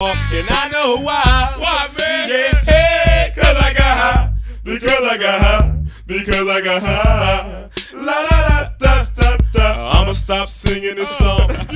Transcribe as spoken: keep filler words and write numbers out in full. And I know why. Why, man? Yeah, hey, cause I got high. Because I got high. Because I got high. La la la da da da. I'ma stop singing this song.